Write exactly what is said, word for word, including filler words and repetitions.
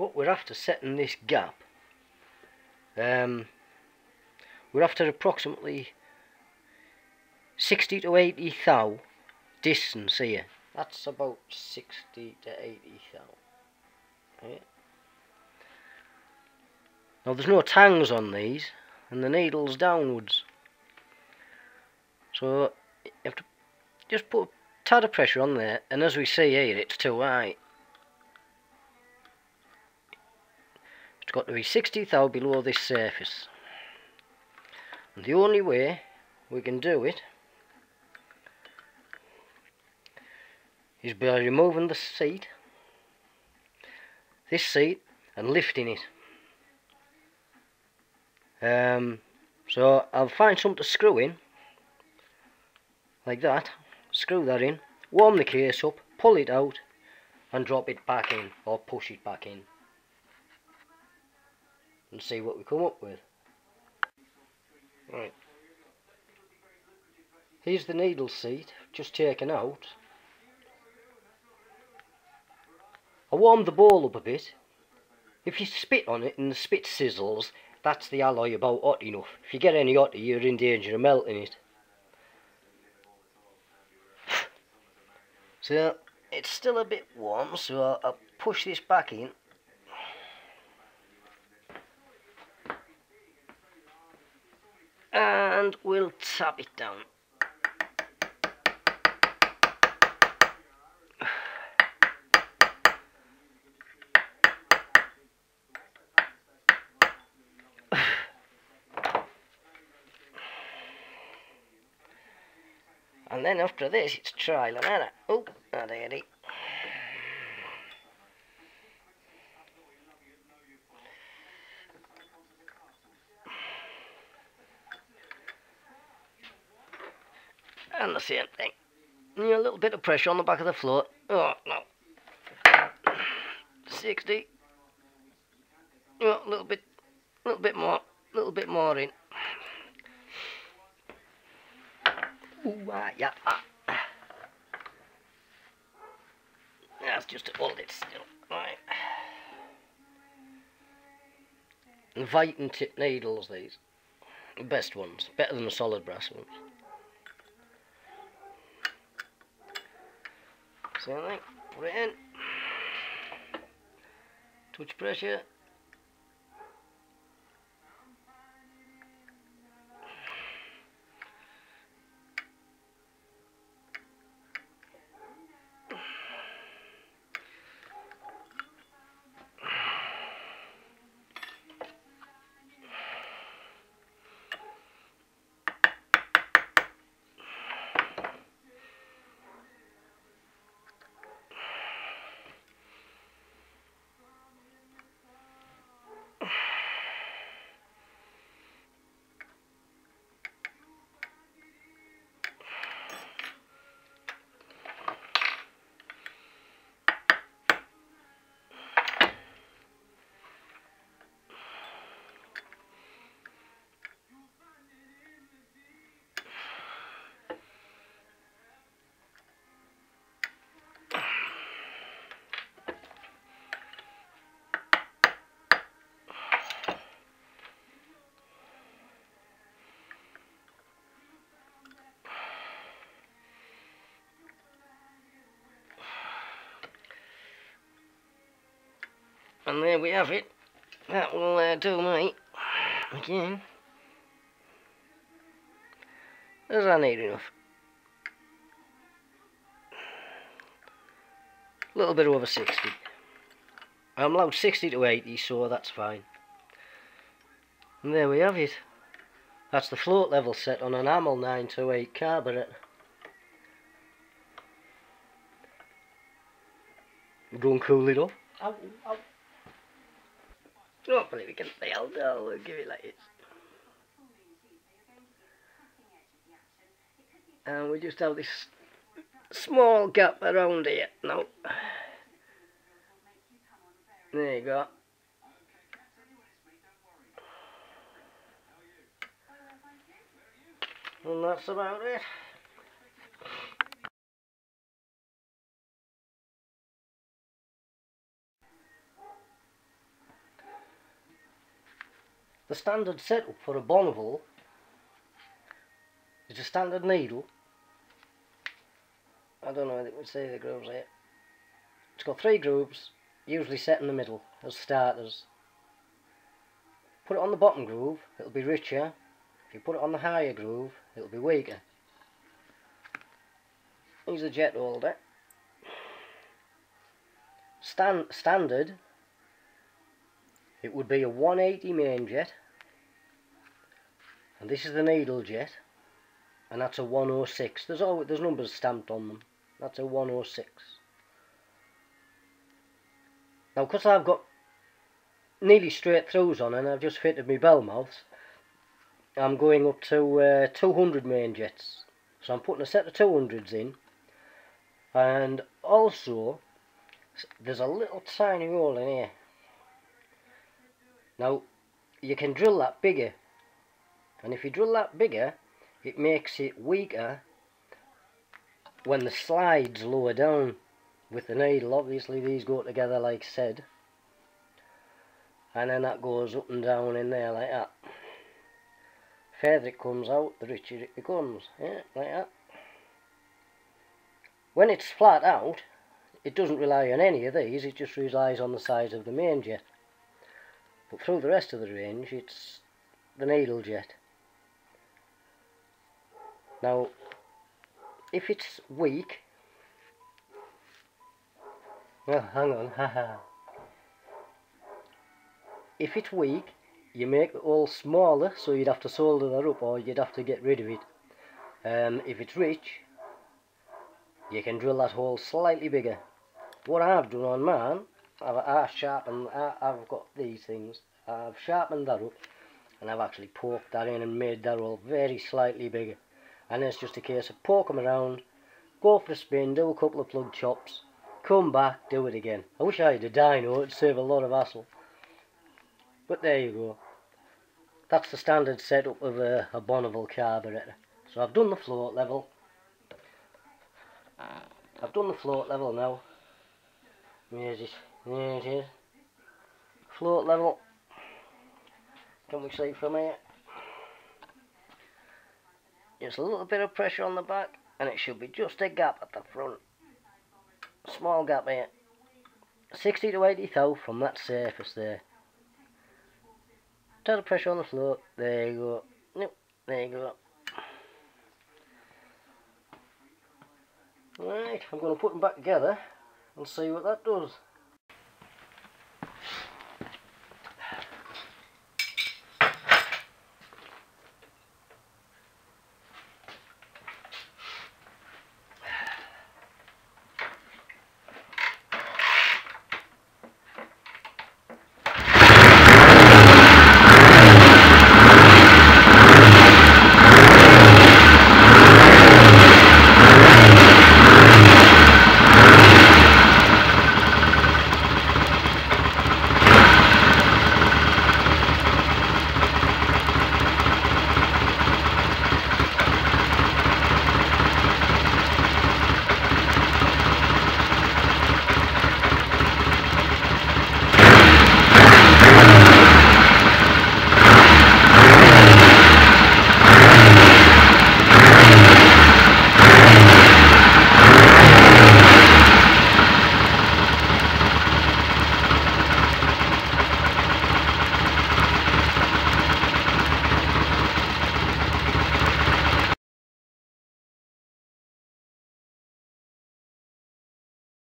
But we're after setting this gap. Um, we're after approximately sixty to eighty thou distance here. That's about sixty to eighty thou. Right. Now there's no tangs on these, and the needle's downwards. So you have to just put a tad of pressure on there, and as we see here, it's too high. It's got to be sixty thou below this surface. And the only way we can do it is by removing the seat, this seat, and lifting it. Um, so I'll find something to screw in, like that, screw that in, warm the case up, pull it out and drop it back in, or push it back in, and see what we come up with. Right, here's the needle seat, just taken out. I warmed the bowl up a bit. If you spit on it and the spit sizzles, that's the alloy about hot enough. If you get any hotter, you're in danger of melting it. So it's still a bit warm, so I'll push this back in. And we'll tap it down. And then after this, it's trial and error. Oh, not easy. And the same thing. You know, a little bit of pressure on the back of the float. Oh, no. sixty. Oh, a little bit, a little bit more, a little bit more in. Ooh, ah, yeah, ah. That's just to hold it still. Right. The Viton tip needles, these. The best ones. Better than the solid brass ones. Same thing. Put it in. Touch pressure. And there we have it. That will uh, do me again. As I need enough. A little bit over sixty. I'm allowed sixty to eighty, so that's fine. And there we have it. That's the float level set on an Amal nine two eight carburet. Go and cool it off. Ow, ow. Hopefully we can say, oh no, we'll give it like this. And we just have this small gap around here. No. There you go. And that's about it. The standard setup for a Bonneville is a standard needle. I don't know if it would say the grooves here. It's got three grooves, usually set in the middle as starters. Put it on the bottom groove, it'll be richer. If you put it on the higher groove, it'll be weaker. Here's a jet holder. Stand, standard, it would be a one eighty main jet, and this is the needle jet, and that's a one oh six. There's always there's numbers stamped on them. That's a one oh six. Now, because I've got nearly straight throughs on, and I've just fitted my bell mouth, I'm going up to uh, two hundred main jets. So I'm putting a set of two hundreds in, and also there's a little tiny hole in here. Now you can drill that bigger, and if you drill that bigger, it makes it weaker when the slide's lower down with the needle. Obviously these go together like said, and then that goes up and down in there like that. The further it comes out, the richer it becomes. Yeah, like that. When it's flat out, it doesn't rely on any of these, it just relies on the size of the main jet. But through the rest of the range, it's the needle jet. Now, if it's weak, well, hang on, haha. If it's weak, you make the hole smaller, so you'd have to solder that up, or you'd have to get rid of it. Um, if it's rich, you can drill that hole slightly bigger. What I've done on mine, I've, I've sharpened, I, I've got these things, I've sharpened that up, and I've actually poked that in and made that hole very slightly bigger. And it's just a case of poke them around, go for a spin, do a couple of plug chops, come back, do it again. I wish I had a dyno, it'd save a lot of hassle. But there you go. That's the standard setup of a, a Bonneville carburetor. So I've done the float level. I've done the float level now. There's it. There it is. Float level. Can we see from here? Just a little bit of pressure on the back, and it should be just a gap at the front. Small gap here. sixty to eighty thou from that surface there. Tad of pressure on the float, there you go, nope, there you go. Right, I'm going to put them back together and see what that does.